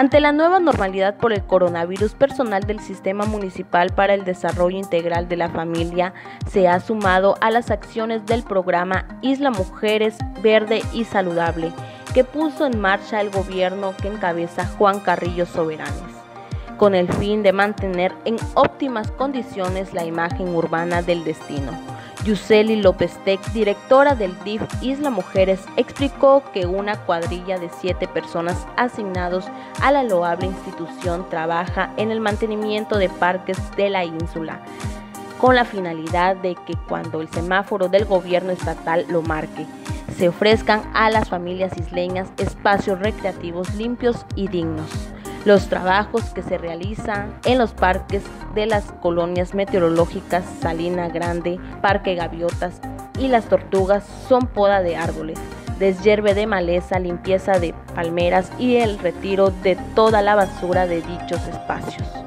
Ante la nueva normalidad por el coronavirus, personal del Sistema Municipal para el Desarrollo Integral de la Familia se ha sumado a las acciones del programa Isla Mujeres Verde y Saludable, que puso en marcha el gobierno que encabeza Juan Carrillo Soberanes, con el fin de mantener en óptimas condiciones la imagen urbana del destino. Yuseli López Tex, directora del DIF Isla Mujeres, explicó que una cuadrilla de 7 personas asignados a la loable institución trabaja en el mantenimiento de parques de la ínsula, con la finalidad de que cuando el semáforo del gobierno estatal lo marque, se ofrezcan a las familias isleñas espacios recreativos limpios y dignos. Los trabajos que se realizan en los parques de las colonias meteorológicas Salina Grande, Parque Gaviotas y Las Tortugas son poda de árboles, deshierve de maleza, limpieza de palmeras y el retiro de toda la basura de dichos espacios.